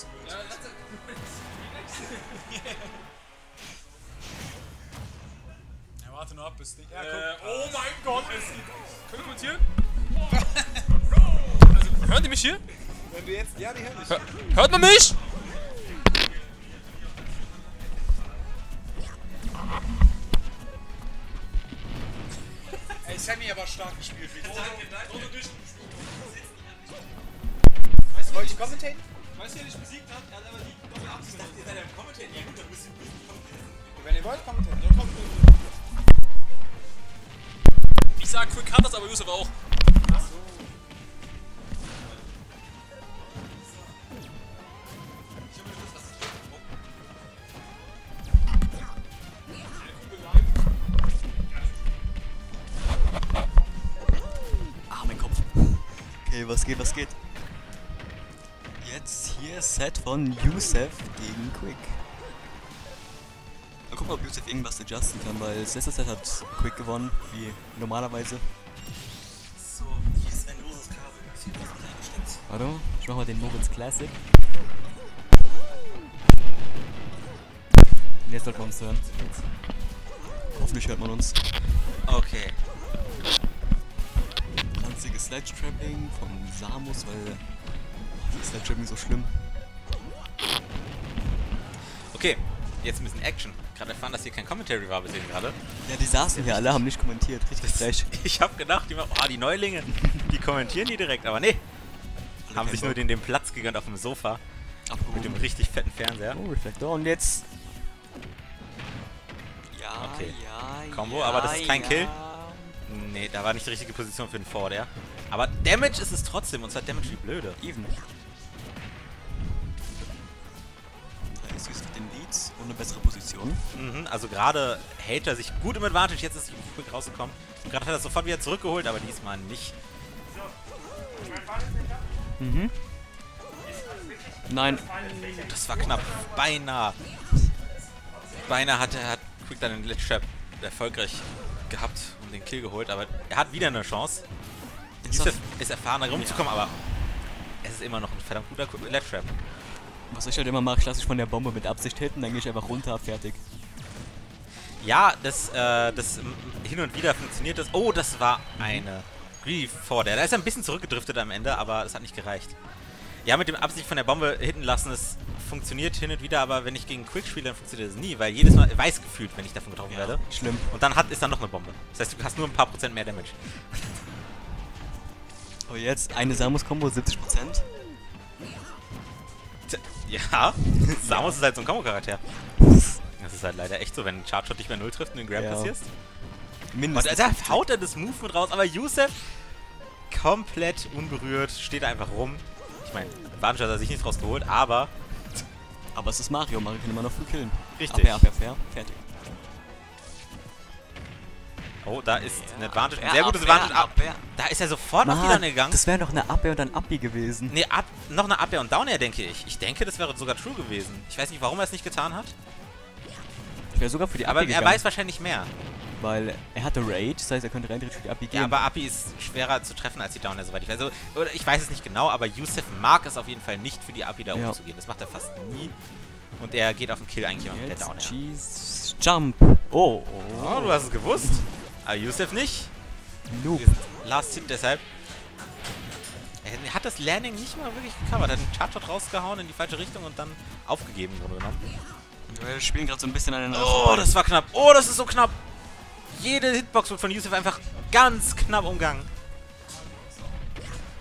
That's a good. That's a good. Yeah. Ja, warte nur ab, bis die... Ja, guck. Oh mein Gott, es sieht... Können wir uns hier? Also, hört ihr mich hier? Wenn du jetzt... Ja, die hören dich. Hört man mich? Ey, Sammy aber stark gespielt. Ohne durchgespielt. Wollt ihr kommentieren? Weißt du, wer dich besiegt hat? Er hat aber die Doppel-Abs. Ich dachte, ihr seid am Kommentieren. Ja gut, dann müsst ihr kommentieren. Wenn ihr wollt, kommentieren. Dann kommentieren. Ich sag, Quick hat das, aber Youssef auch. Ach so. Was geht, was geht? Jetzt hier Set von Youssef gegen Quick. Mal gucken, ob Youssef irgendwas adjusten kann, weil das letzte Set hat Quick gewonnen, wie normalerweise. So, hier ist ein loses Kabel. Warte, ich mach mal den Moritz Classic. Und jetzt soll man uns hören. Hoffentlich hört man uns. Okay. Sledge-Trapping von Samus, weil Sledge-Trapping so schlimm. Okay, jetzt ein bisschen Action. Gerade erfahren, dass hier kein Commentary war, wir sehen gerade. Ja, die saßen hier alle, haben nicht kommentiert. Richtig frech. Ich hab gedacht, die Neulinge, die kommentieren die direkt, aber nee. Alle haben sich nur den Platz gegönnt auf dem Sofa. Abgehoben. Mit dem richtig fetten Fernseher. Oh, Reflektor. Und jetzt... Ja, okay. Ja, Combo, ja, aber das ist kein Kill. Nee, da war nicht die richtige Position für den Forward, ja. Aber Damage ist es trotzdem, und zwar Damage wie blöde. Even. Da ist Youssef mit den Leads und eine bessere Position. Mhm, also gerade hält er sich gut im Advantage, jetzt ist Quick rausgekommen. Und gerade hat er es sofort wieder zurückgeholt, aber diesmal nicht. Mhm. Nein. Das war knapp. Beinahe. Beinahe hat Quick dann den Ledge Trap erfolgreich gehabt und den Kill geholt, aber er hat wieder eine Chance. Youssef ist erfahren, da rumzukommen, aber es ist immer noch ein verdammt guter Ledge Trap. Was ich halt immer mache, ich lasse ich von der Bombe mit Absicht hitten, dann gehe ich einfach runter, fertig. Ja, das hin und wieder funktioniert das. Oh, das war eine Grief vor der. Da ist er ein bisschen zurückgedriftet am Ende, aber das hat nicht gereicht. Ja, mit dem Absicht von der Bombe hitten lassen, es funktioniert hin und wieder, aber wenn ich gegen Quick spiele, dann funktioniert es nie, weil jedes Mal weiß gefühlt, wenn ich davon getroffen werde. Schlimm. Und dann ist dann noch eine Bombe. Das heißt, du hast nur ein paar Prozent mehr Damage. Oh, jetzt eine Samus-Kombo, 70%. Ja, Samus ist halt so ein Kombo-Charakter. Das ist halt leider echt so, wenn ein Charge-Shot dich bei 0 trifft und den Grab passierst. Mindestens. Und da haut er das Movement raus, aber Youssef komplett unberührt, steht einfach rum. Ich meine, Advantage hat er sich nicht draus geholt, aber... Aber es ist Mario, Mario kann immer noch früh killen. Richtig. Fair, fertig. Oh, da ist ein Advantage, ein sehr gutes Advantage. Da ist er sofort auf die Down gegangen. Das wäre noch eine Up-Air und ein Up-B gewesen. Nee, noch eine Up-Air und Down-Air, denke ich. Ich denke, das wäre sogar true gewesen. Ich weiß nicht, warum er es nicht getan hat. Ich wäre sogar für die Up-B gegangen. Aber er weiß wahrscheinlich mehr. Weil er hatte Rage, das heißt, er könnte rein theoretisch für die Up-B gehen. Ja, aber Up-B ist schwerer zu treffen als die Down-Air, soweit ich weiß. Also, ich weiß es nicht genau, aber Youssef mag es auf jeden Fall nicht, für die Up-B da oben zu gehen. Das macht er fast nie. Und er geht auf den Kill eigentlich immer mit der Down-Air. Cheese Jump. Oh, oh, du hast es gewusst. Aber Youssef nicht. Noob. Last Hit deshalb. Er hat das Landing nicht mal wirklich gecovert. Er hat einen Charge-Shot rausgehauen in die falsche Richtung und dann aufgegeben, im Grunde genommen. Wir spielen gerade so ein bisschen an den Rest. Oh, das war knapp. Oh, das ist so knapp. Jede Hitbox wird von Youssef einfach ganz knapp umgangen.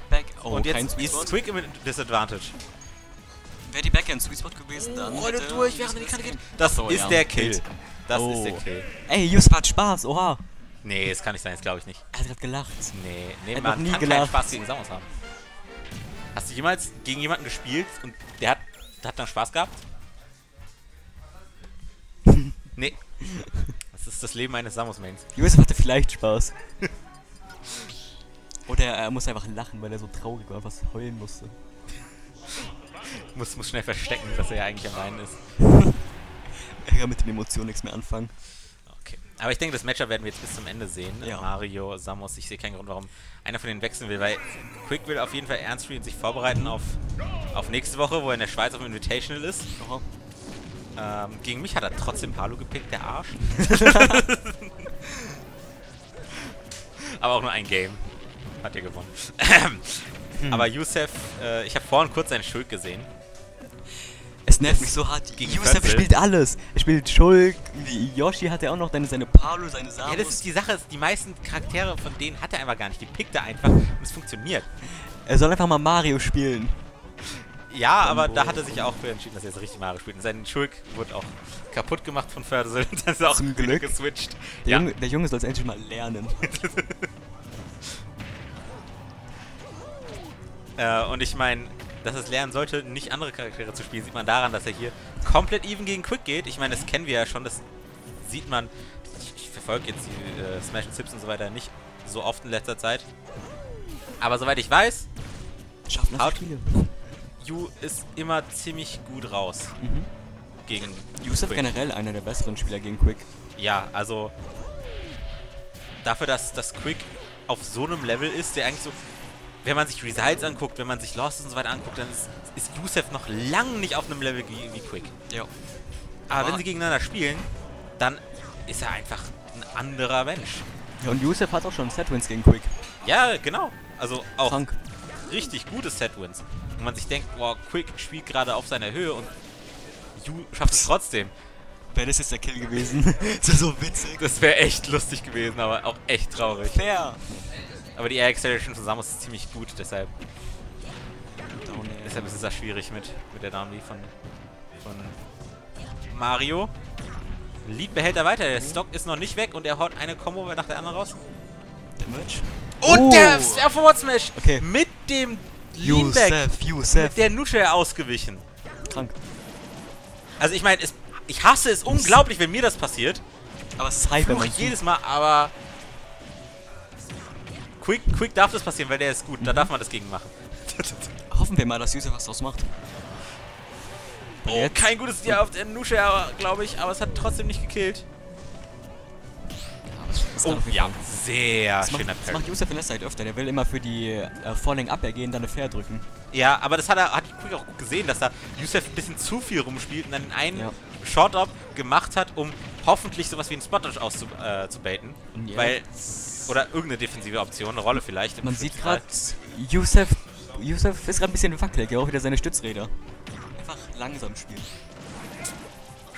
Back. Oh, und jetzt ist Quick im Disadvantage. Wäre die Backhand Sweet Spot gewesen, dann... Oh, rollt durch, während er die Kante geht. Das ist der Kill. Das ist der Kill. Ey, Youssef hat Spaß, oha. Nee, das kann nicht sein, das glaube ich nicht. Er hat gerade gelacht. Nee, man kann keinen Spaß gegen Samus haben. Hast du jemals gegen jemanden gespielt und der hat dann Spaß gehabt? Nee. Das ist das Leben eines Samus-Mains. Youssef hatte vielleicht Spaß. Oder er muss einfach lachen, weil er so traurig war, was heulen musste. muss schnell verstecken, dass er ja eigentlich am Weinen ist. Er kann mit den Emotionen nichts mehr anfangen. Okay. Aber ich denke, das Matchup werden wir jetzt bis zum Ende sehen. Ja. Mario, Samus, ich sehe keinen Grund, warum einer von denen wechseln will, weil Quick will auf jeden Fall ernst spielen und sich vorbereiten auf auf nächste Woche, wo er in der Schweiz auf dem Invitational ist. Oh. Gegen mich hat er trotzdem Palo gepickt, der Arsch. Aber auch nur ein Game. Hat er gewonnen. Aber Youssef, ich habe vorhin kurz seinen Schulk gesehen. Es nervt mich so hart. Youssef spielt alles. Er spielt Schulk, Yoshi hat er auch noch, dann seine Palo, seine Samus. Ja, das ist die Sache. Die meisten Charaktere von denen hat er einfach gar nicht. Die pickt er einfach und es funktioniert. Er soll einfach mal Mario spielen. Ja, Bambu. Aber da hat er sich auch für entschieden, dass er jetzt richtig Mario spielt. Und sein Schulk wurde auch kaputt gemacht von Fuzzle. Das ist auch zum Glück geswitcht. Der Junge soll es endlich mal lernen. Und ich meine, dass es lernen sollte, nicht andere Charaktere zu spielen, sieht man daran, dass er hier komplett even gegen Quick geht. Ich meine, das kennen wir ja schon, das sieht man. Ich verfolge jetzt die Smash and Sips und so weiter nicht so oft in letzter Zeit. Aber soweit ich weiß, schafft das viele. Yu ist immer ziemlich gut raus. Mhm. Gegen Youssef generell einer der besseren Spieler gegen Quick. Ja, also dafür, dass Quick auf so einem Level ist, der eigentlich so, wenn man sich Results anguckt, wenn man sich Losses und so weiter anguckt, dann ist Youssef noch lange nicht auf einem Level wie Quick. Ja. Aber wenn sie gegeneinander spielen, dann ist er einfach ein anderer Mensch. Ja, und Youssef hat auch schon Setwins gegen Quick. Ja, genau. Also auch Frank. Richtig gute Setwins. Und man sich denkt, wow, Quick spielt gerade auf seiner Höhe und Yu schafft es trotzdem. Wäre das jetzt der Kill gewesen? Das wäre so witzig. Das wäre echt lustig gewesen, aber auch echt traurig. Fair. Aber die Air Acceleration von Samus ist ziemlich gut, deshalb. Deshalb ist es da schwierig mit der Down-Lead von Mario. Lead behält er weiter, der Stock ist noch nicht weg und er haut eine Combo nach der anderen raus. Damage. Und der Forward Smash! Okay. Mit dem Leanback mit der Nusche ausgewichen. Krank. Also ich meine, ich hasse es unglaublich, wenn mir das passiert. Aber es ist noch jedes Mal, aber Quick darf das passieren, weil der ist gut. Da darf man das gegen machen. Hoffen wir mal, dass Youssef was draus macht. Und oh, jetzt? Kein gutes Tier auf der Nusche, glaube ich, aber es hat trotzdem nicht gekillt. Oh, ja, sehr schöner Parry. Das macht Youssef in der Zeit öfter. Der will immer für die Falling Up ergehen, dann eine Fair drücken. Ja, aber das hat Quick auch gut gesehen, dass da Youssef ein bisschen zu viel rumspielt und dann einen Short Up gemacht hat, um hoffentlich sowas wie einen Spot Dodge auszubaiten. Weil, oder irgendeine defensive Option, eine Rolle vielleicht. Man sieht gerade, Youssef ist gerade ein bisschen wackelig. Er auch wieder seine Stützräder. Einfach langsam spielen.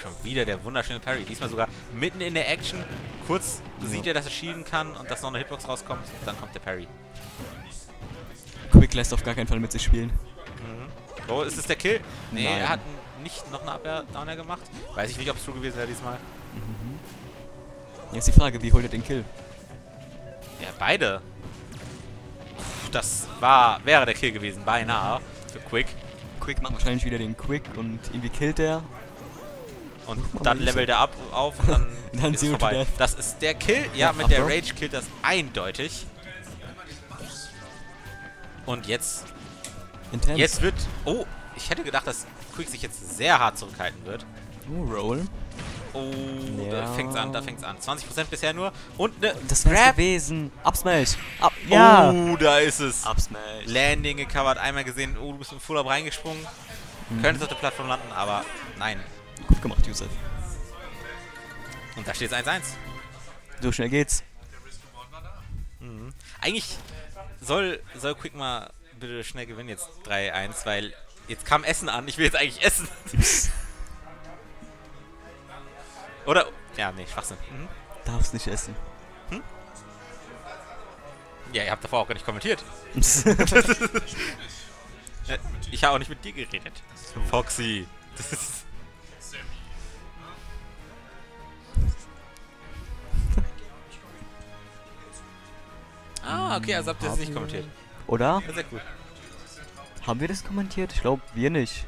Schon wieder der wunderschöne Parry. Diesmal sogar mitten in der Action. Kurz sieht er, dass er schieben kann und dass noch eine Hitbox rauskommt. Und dann kommt der Parry. Quick lässt auf gar keinen Fall mit sich spielen. Mhm. Oh, ist es der Kill? Nee, nein. Er hat nicht noch eine Abwehr-Downer gemacht. Weiß ich nicht, ob es true gewesen wäre diesmal. Mhm. Jetzt die Frage, wie holt er den Kill? Ja, beide. Das wäre der Kill gewesen, beinahe. Für Quick. Quick macht wahrscheinlich wieder den Quick und irgendwie killt er. Und dann levelt er auf und dann, dann ist es vorbei. Das ist der Kill. Ja, mit der Rage killt das eindeutig. Und jetzt... Intense. Jetzt wird... Oh, ich hätte gedacht, dass Quick sich jetzt sehr hart zurückhalten wird. Oh, Roll. Oh, ja. da fängt's an. 20% bisher nur. Und ne... Das wäre gewesen. Upsmash. Ja. Oh, da ist es. Upsmash. Landing gecovert. Einmal gesehen. Oh, du bist im Full-Up reingesprungen. Könntest auf der Plattform landen, aber nein. Gut gemacht, Youssef. Und da steht es 1-1. So schnell geht's. Mhm. Eigentlich soll Quick mal bitte schnell gewinnen jetzt 3-1, weil jetzt kam Essen an. Ich will jetzt eigentlich essen. Oder? Ja, nee, Schwachsinn. Mhm. Darfst nicht essen. Hm? Ja, ihr habt davor auch gar nicht kommentiert. Ich habe auch nicht mit dir geredet. Foxy. Das ist... Ah, okay, also habt ihr das nicht kommentiert. Oder? Sehr gut. Haben wir das kommentiert? Ich glaube, wir nicht.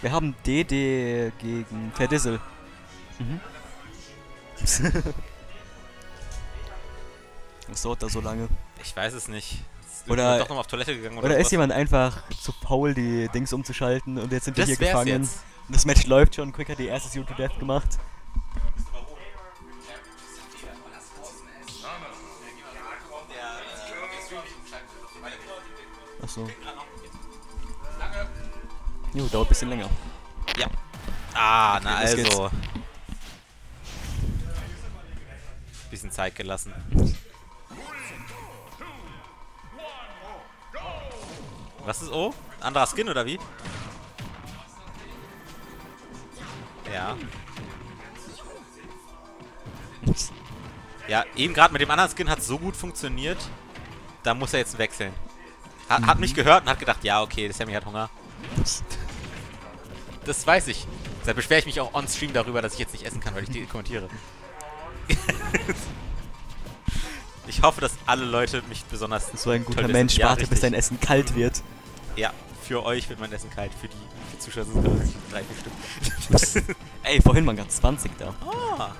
Wir haben DD gegen Terdiesel. Mhm. Was dauert da so lange? Ich weiß es nicht. Oder doch noch mal auf Toilette gegangen oder ist jemand einfach zu faul, die Dings umzuschalten und jetzt sind wir hier gefangen. Jetzt. Das Match läuft schon. Quick hat die erste You to Death gemacht. Achso. Jo, dauert ein bisschen länger. Ja. Ah, na also. Bisschen Zeit gelassen. Was ist O? Anderer Skin oder wie? Ja. Ja, eben gerade mit dem anderen Skin hat es so gut funktioniert. Da muss er jetzt wechseln. Hat mich gehört und hat gedacht, ja, okay, der Sammy hat Hunger. Das weiß ich. Deshalb beschwere ich mich auch on-stream darüber, dass ich jetzt nicht essen kann, weil ich die kommentiere. Ich hoffe, dass alle Leute mich besonders... So ein guter Mensch, ja, warte, richtig, bis dein Essen kalt wird. Ja, für euch wird mein Essen kalt, für die Zuschauer sind es 3, 4 Stück. Ey, vorhin waren ganz 20 da. Ah.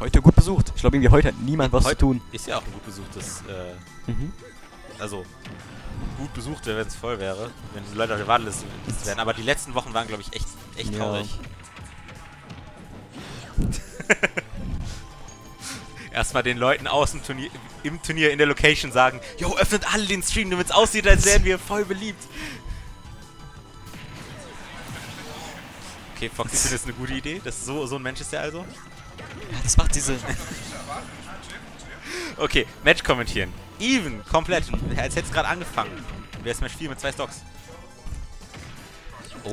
Heute gut besucht. Ich glaube, irgendwie heute hat niemand was heute zu tun. Ist ja auch ein gut besuchtes... Also, gut besucht wäre, wenn es voll wäre. Wenn die Leute auf der Warteliste wären. Aber die letzten Wochen waren, glaube ich, echt traurig. Erstmal den Leuten aus dem Turnier, im Turnier, in der Location sagen, yo, öffnet alle den Stream, damit es aussieht, als wären wir voll beliebt. Okay, Foxy, das ist eine gute Idee. Das so ein Mensch ist der also. Ja, das macht diese... Okay, Match kommentieren. Even, komplett. Als hätte es gerade angefangen. Wer Smash 4 mit 2 Stocks?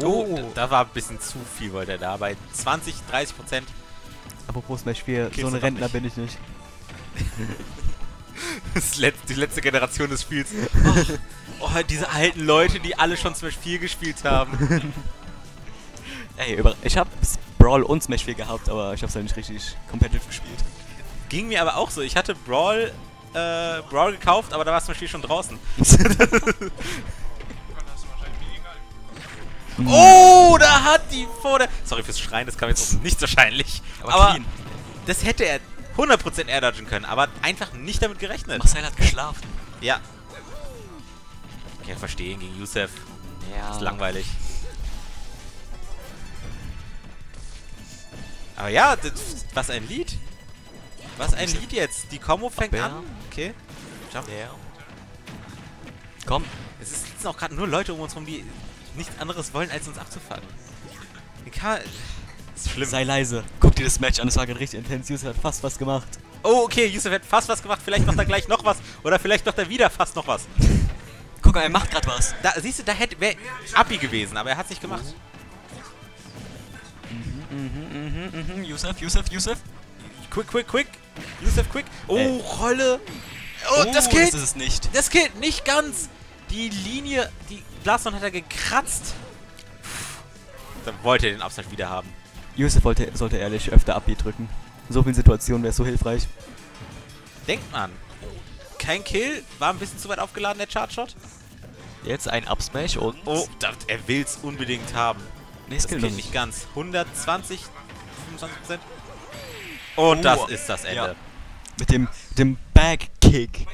Oh, da war ein bisschen zu viel, wollte er da. Bei 20–30%. Apropos Smash 4, okay, so ein Rentner bin ich nicht. Die letzte Generation des Spiels. Oh, diese alten Leute, die alle schon Smash 4 gespielt haben. Ey, ich hab Brawl und Smash 4 gehabt, aber ich hab's halt nicht richtig competitive gespielt. Ging mir aber auch so. Ich hatte Brawl gekauft, aber da war es zum Beispiel schon draußen. Oh, da hat die vor der... Sorry fürs Schreien, das kam jetzt nicht so wahrscheinlich. Aber clean. Das hätte er 100% air-dodgen können, aber einfach nicht damit gerechnet. Marcel hat geschlafen. Ja. Ich kann verstehen gegen Youssef. Ja. Ist langweilig. Aber ja, was ein Lied. Was ein Lied jetzt. Die Combo fängt an. Okay. Jump. Yeah. Komm. Es sitzen auch gerade nur Leute um uns rum, die nichts anderes wollen, als uns abzufangen. Ist schlimm. Sei leise. Guck dir das Match an. Es war gerade richtig intens. Youssef hat fast was gemacht. Oh, okay. Youssef hat fast was gemacht. Vielleicht macht er gleich noch was. Oder vielleicht macht er wieder fast noch was. Guck mal, er macht gerade was. Da, siehst du, da wäre Abi gewesen, aber er hat es nicht gemacht. Youssef. Quick. Youssef, quick. Oh, Rolle. Oh, das killt. Das ist es nicht. Das killt nicht ganz. Die Linie, die Blason hat er gekratzt. Dann wollte er den Absatz wieder haben. Youssef sollte ehrlich öfter Abi drücken. In so vielen Situationen wäre es so hilfreich. Denkt man. Kein Kill. War ein bisschen zu weit aufgeladen, der Chartshot. Jetzt ein Upsmash und... Oh, er will es unbedingt haben. Nee, das killt nicht ganz. 120, 25%. Und das ist das Ende. Ja. Mit dem Backkick.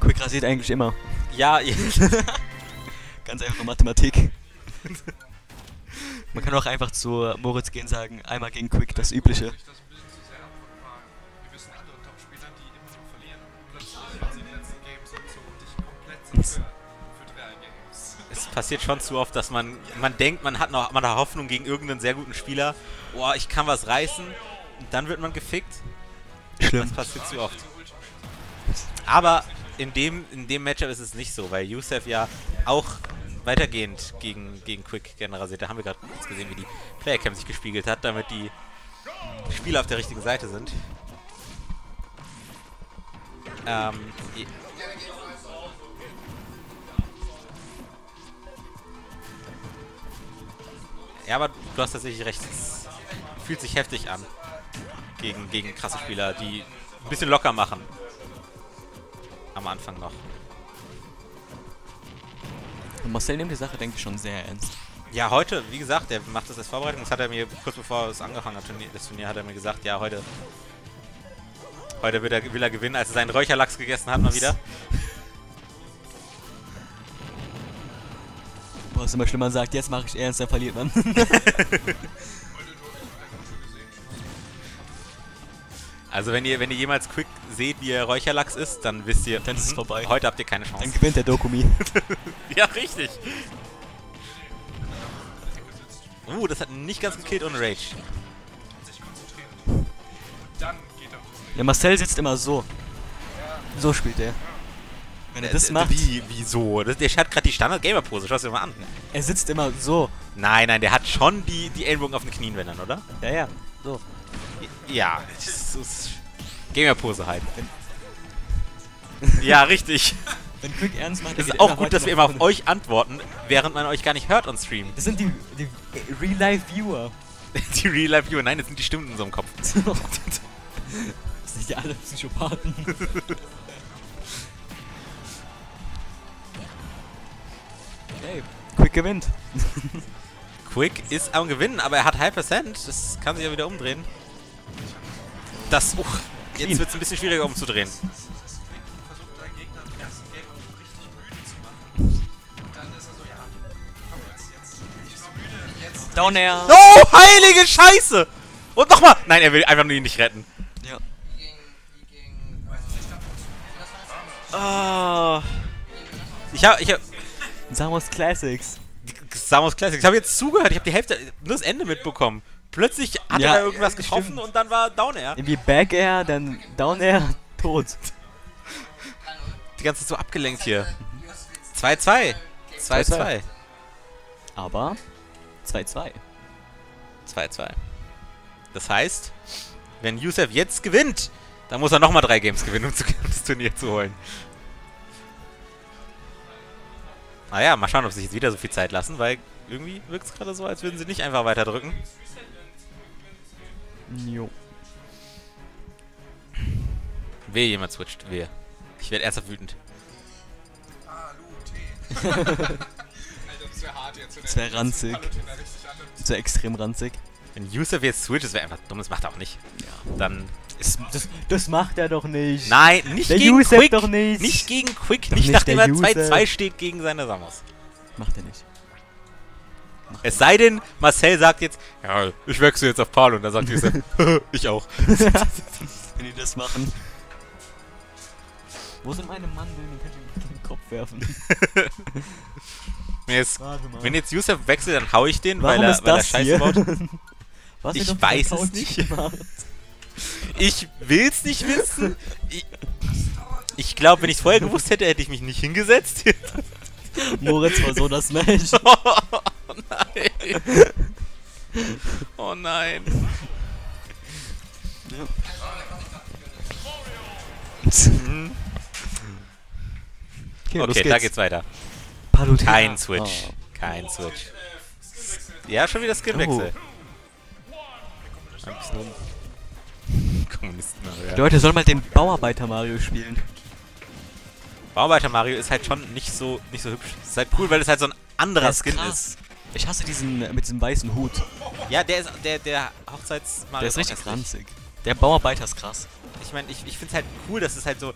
Quick rasiert eigentlich immer. Ja, ganz einfach Mathematik. Man kann auch einfach zu Moritz gehen und sagen, einmal gegen Quick, das Übliche. Es passiert schon zu oft, dass man denkt, man hat Hoffnung gegen irgendeinen sehr guten Spieler. Boah, ich kann was reißen. Und dann wird man gefickt. Schlimm. Das passiert zu oft. Aber in dem Matchup ist es nicht so, weil Youssef ja auch weitergehend gegen Quick gerne rasiert. Da haben wir gerade gesehen, wie die Playercam sich gespiegelt hat, damit die Spieler auf der richtigen Seite sind. Ja, aber du hast tatsächlich recht. Es fühlt sich heftig an. Gegen krasse Spieler, die ein bisschen locker machen. Am Anfang noch. Marcel nimmt die Sache, denke ich, schon sehr ernst. Ja, heute, wie gesagt, er macht das als Vorbereitung. Das hat er mir kurz bevor es angefangen hat, das Turnier, hat er mir gesagt, ja, heute will er gewinnen, als er seinen Räucherlachs gegessen hat, mal wieder. Boah, ist immer schlimm, man sagt, jetzt mache ich ernst, dann verliert man. Also wenn ihr jemals Quick seht, wie er Räucherlachs isst, dann wisst ihr, dann ist es vorbei. Heute habt ihr keine Chance. Dann gewinnt der Dokumi. Ja, richtig. Das hat nicht ganz gekillt und Rage. Ja, Marcel sitzt immer so. So spielt er. Wenn er das macht... Wie so? Der hat gerade die Standard-Gamer-Pose, schau es dir mal an. Er sitzt immer so. Nein, der hat schon die Ellenbogen auf den Knien, wenn dann, oder? Ja, so. Ja, Gamer-Pose halt. Ja, richtig. Wenn Quick ernst macht, ist auch gut, dass wir immer auf euch antworten, während man euch gar nicht hört und streamt. Das sind die Real-Life-Viewer. Die Real-Life-Viewer, nein, das sind die Stimmen in unserem Kopf. Das sind ja alle Psychopathen. Hey, Quick gewinnt. Quick ist am Gewinnen, aber er hat High Percent. Das kann sich ja wieder umdrehen. Das, jetzt wird es ein bisschen schwieriger umzudrehen. Down Air. Oh, heilige Scheiße! Und nochmal! Nein, er will einfach nur ihn nicht retten. Ja. Oh. Ich hab... Samus Classics. Samus Classics. Ich habe jetzt zugehört. Ich habe die Hälfte, nur das Ende mitbekommen. Plötzlich hat er irgendwas getroffen, stimmt. Und dann war Down Air. Irgendwie Back Air, dann Down Air, tot. Die ganze Zeit so abgelenkt hier. 2-2. 2-2. Aber 2-2. 2-2. Das heißt, wenn Youssef jetzt gewinnt, dann muss er nochmal 3 Games gewinnen, um das Turnier zu holen. Naja, mal schauen, ob sie sich jetzt wieder so viel Zeit lassen, weil irgendwie wirkt es gerade so, als würden sie nicht einfach weiterdrücken. Jo. Wehe, jemand switcht. Wehe. Ich werde ernsthaft wütend. Alter, das wäre hart jetzt. Das wäre ranzig. Das wäre extrem ranzig. Wenn Youssef jetzt switcht, das wäre einfach dumm, das macht er auch nicht. Ja. Dann... Das macht er doch nicht. Nein, nicht der gegen Youssef Quick. Doch nicht. Nicht gegen Quick, nicht nachdem er 2-2 steht gegen seine Samus. Macht er nicht. Es sei denn, Marcel sagt jetzt, ja, ich wechsle jetzt auf Paul und dann sagt Youssef, ich auch. Wenn die das machen. Wo sind meine Mandeln? Den könnte ich in den Kopf werfen. Wenn jetzt Youssef wechselt, dann hau ich den, weil er Scheiße baut. Ich weiß es nicht. Ich will's nicht wissen. Ich glaube, wenn ich es vorher gewusst hätte, hätte ich mich nicht hingesetzt. Moritz war Soda Smash. Oh nein. Oh nein. Okay, geht's. Da geht's weiter. Palutina. Kein Switch. Oh. Kein Switch. Ja, schon wieder Skinwechsel. Die Leute sollen mal den Bauarbeiter Mario spielen. Bauarbeiter Mario ist halt schon nicht so hübsch. Ist halt cool, weil es halt so ein anderer Skin ist. Ich hasse diesen mit diesem weißen Hut. Ja, der ist der Hochzeits Mario. Der ist richtig ranzig. Der Bauarbeiter ist krass. Ich meine, ich finde es halt cool, dass es halt so,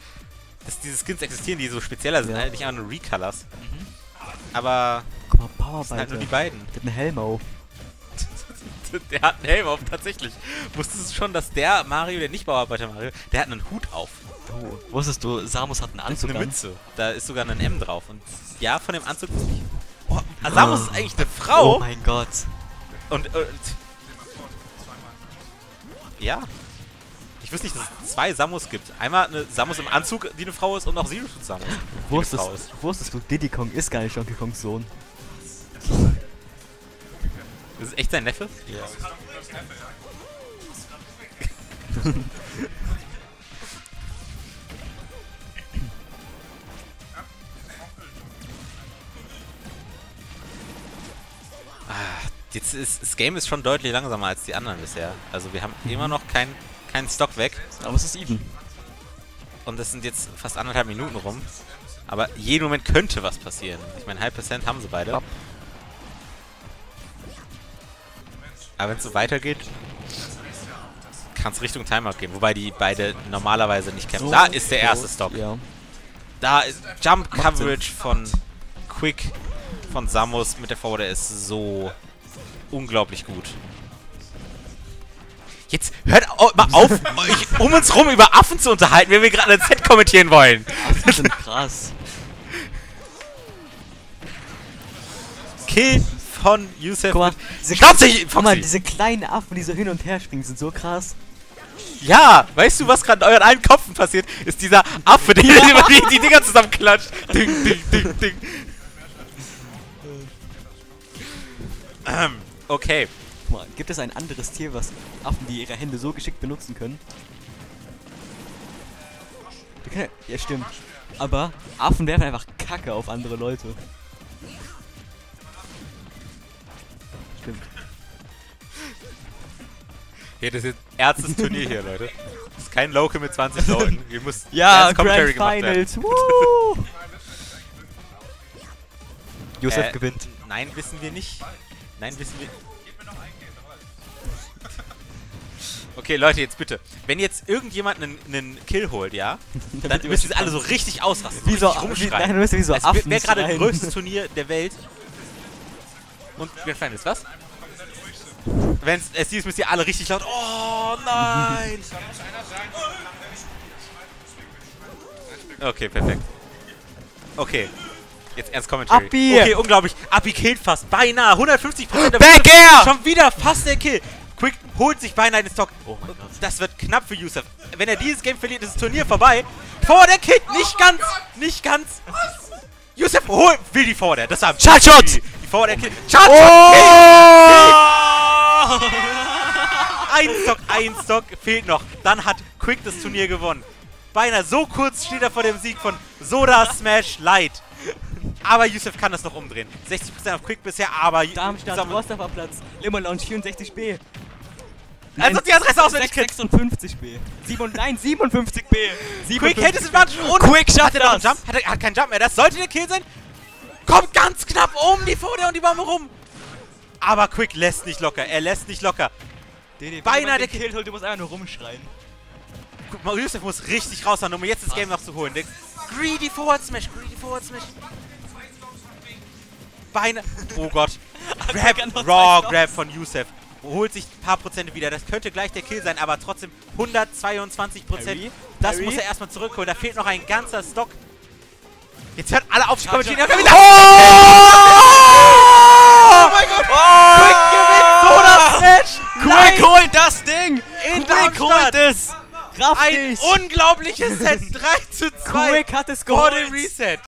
dass diese Skins existieren, die so spezieller sind, halt nicht einfach nur Recolors. Mhm. Aber guck mal, Bauarbeiter. Sind halt nur die beiden. Der hat einen Helm auf. Der hat einen Helm auf, tatsächlich. Wusstest du schon, dass der Mario, der nicht Bauarbeiter Mario, der hat einen Hut auf. Oh, wusstest du, Samus hat einen Anzug an? Eine Mütze. Da ist sogar ein M drauf. Und ja, von dem Anzug... Oh, Samus ist eigentlich eine Frau. Oh mein Gott. Und ja. Ich wüsste nicht, dass es 2 Samus gibt. Einmal eine Samus im Anzug, die eine Frau ist, und auch Zero Suit Samus. Wusstest du, Diddy Kong ist gar nicht Donkey Kongs Sohn. Das ist echt sein Neffe? Ja. Jetzt ist, das Game ist schon deutlich langsamer als die anderen bisher. Also wir haben immer noch keinen Stock weg. Aber es ist even. Und das sind jetzt fast 1,5 Minuten rum. Aber jeden Moment könnte was passieren. Ich meine, High Percent haben sie beide. Aber wenn es so weitergeht, kann es Richtung Timeout gehen. Wobei die beide normalerweise nicht kämpfen. So, da ist der erste Stock. Ja. Da ist Jump Coverage von Quick, von Samus mit der Forward ist so unglaublich gut. Jetzt hört mal auf, euch um uns rum über Affen zu unterhalten, wenn wir gerade eine Z kommentieren wollen. Affen sind krass. Kill von Youssef. Guck mal, diese kleinen Affen, die so hin und her springen, sind so krass. Ja, weißt du, was gerade in euren allen Köpfen passiert? Ist dieser Affe, der die Dinger zusammenklatscht. Ding, ding, ding, ding. Okay. Guck mal, gibt es ein anderes Tier, was Affen, die ihre Hände so geschickt benutzen können? Ja, stimmt. Aber Affen werfen einfach Kacke auf andere Leute. Stimmt. Hey, das ist ein ernstes Turnier hier, Leute. Das ist kein Local mit 20 Leuten. Ihr müsst ja Grand Finals. Youssef gewinnt. Nein, wissen wir nicht. Nein, wissen wir. Okay, Leute, jetzt bitte. Wenn jetzt irgendjemand einen Kill holt, ja, dann müsst ihr alle so richtig ausrasten. Wieso rumschreien? Nein, müsst ihr so Affen. Wäre gerade das größte Turnier der Welt. Und Grand Finals, was? Wenn es dies müsst ihr alle richtig laut. Oh nein! Okay, perfekt. Okay. Jetzt ernst Commentary. Abi. Okay, unglaublich. Abi killt fast. Beinahe. 150% Back Air! Schon wieder fast der Kill. Quick holt sich beinahe den Stock. Oh mein Gott. Das wird knapp für Youssef. Wenn er dieses Game verliert, ist das Turnier vorbei. Vor der Kill! Nicht ganz! Nicht ganz! Youssef holt! Will die Vorder. Das war Charge-Shot! Die Vorder Kill. Charge-Shot! Oh! Ein Stock fehlt noch. Dann hat Quick das Turnier gewonnen. Beinahe so kurz steht er vor dem Sieg von Soda Smash Lite. Aber Youssef kann das noch umdrehen. 60% auf Quick bisher, aber... Darmstadt, Rostov-Platz, Lemon Lounge 64B. Also die Adresse auswendig 56B. 57B. 57B. Quick hält es im Lunch und... Quick schafft das. Hat keinen Jump mehr. Das sollte der Kill sein. Kommt ganz knapp um die Vorder und die Bombe rum. Aber Quick lässt nicht locker. Er lässt nicht locker. DD, beinahe der Kill holt, du musst einfach nur rumschreien. Guck mal, Youssef muss richtig raushauen, um jetzt das Game noch zu holen. Der greedy Forward Smash, greedy Forward Smash. Beinahe. Oh Gott. Grab, Raw Grab von Youssef. Holt sich ein paar Prozent wieder. Das könnte gleich der Kill sein, aber trotzdem 122%. Das muss er erstmal zurückholen. Da fehlt noch ein ganzer Stock. Jetzt hört alle auf zu kommentieren. Oh mein Gott! Oh. Quick gewinnt Soda Smash! Quick holt das Ding! In Quick holt es! Kraftig. Ein unglaubliches Set 3:2! Quick hat es geholt! Vor dem Reset!